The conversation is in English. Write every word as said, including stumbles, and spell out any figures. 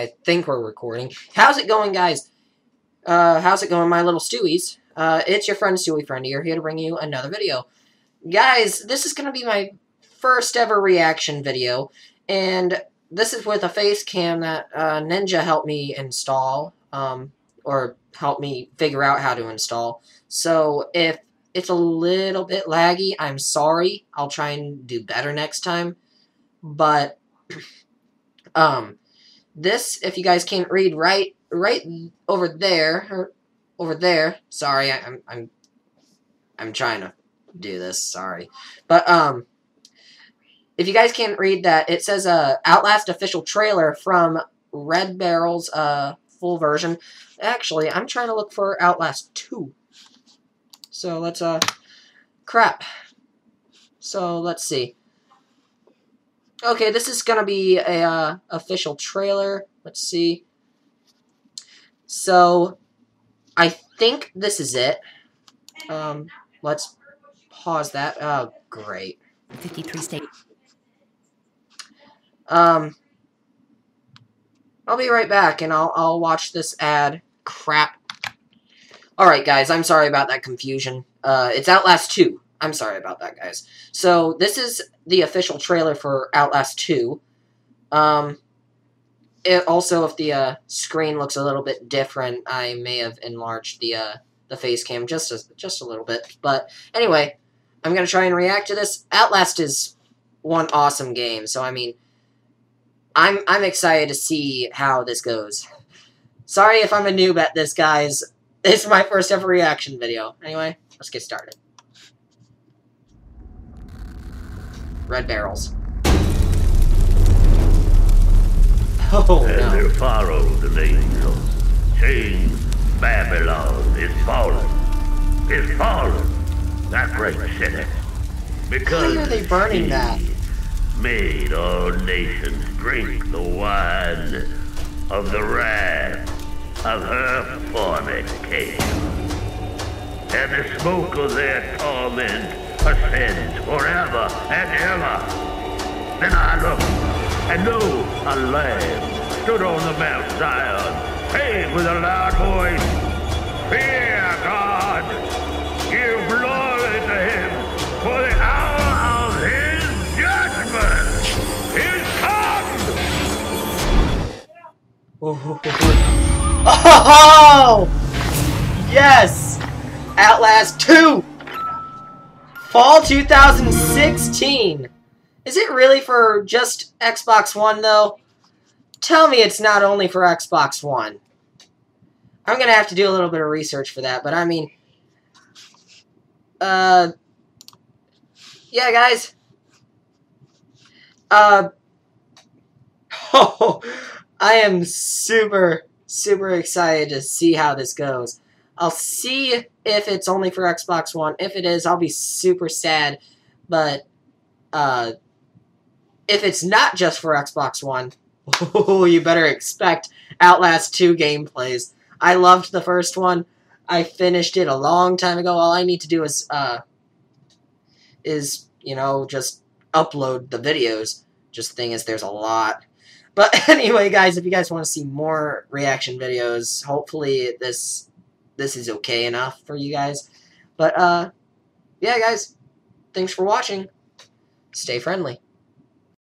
I think we're recording. How's it going, guys? Uh, how's it going, my little Stewies? Uh, it's your friend, StewieFriendie, here to bring you another video. Guys, this is going to be my first ever reaction video, and this is with a face cam that uh, Ninja helped me install, um, or helped me figure out how to install. So if it's a little bit laggy, I'm sorry. I'll try and do better next time. But um, this, if you guys can't read, right, right over there, or over there. Sorry, I, I'm, I'm, I'm trying to do this. Sorry, but um, if you guys can't read that, it says uh, Outlast official trailer from Red Barrels, uh, full version. Actually, I'm trying to look for Outlast two. So let's uh, crap. So let's see. Okay, this is gonna be a uh, official trailer. Let's see. So, I think this is it. Um, let's pause that. Oh, great. Fifty-three states. Um, I'll be right back, and I'll I'll watch this ad. Crap. All right, guys. I'm sorry about that confusion. Uh, it's Outlast two. I'm sorry about that, guys. So, this is the official trailer for Outlast two. Um, it, also, if the uh, screen looks a little bit different, I may have enlarged the uh, the face cam just a, just a little bit. But, anyway, I'm going to try and react to this. Outlast is one awesome game, so, I mean, I'm, I'm excited to see how this goes. Sorry if I'm a noob at this, guys. It's my first ever reaction video. Anyway, let's get started. Red Barrels. Oh, no. And they're far older than angels. Change Babylon is fallen. It's fallen. That great city. Because why are they burning that? Made all nations drink the wine of the wrath of her fornication. And the smoke of their torment ascends forever and ever. Then I looked, and lo, a lamb stood on the Mount Zion, saying with a loud voice, "Fear God, give glory to Him, for the hour of His judgment is come." Oh, oh, yes, Outlast two. Fall two thousand sixteen. Is it really for just Xbox One, though? Tell me it's not only for Xbox One. I'm going to have to do a little bit of research for that, but I mean... Uh... Yeah, guys. Uh... Oh, I am super, super excited to see how this goes. I'll see if it's only for Xbox One. If it is, I'll be super sad. But uh, if it's not just for Xbox One, oh, you better expect Outlast two gameplays. I loved the first one. I finished it a long time ago. All I need to do is, uh, is you know, just upload the videos. Just the thing is, there's a lot. But anyway, guys, if you guys want to see more reaction videos, hopefully this... this is okay enough for you guys. But, uh, yeah, guys, thanks for watching. Stay friendly.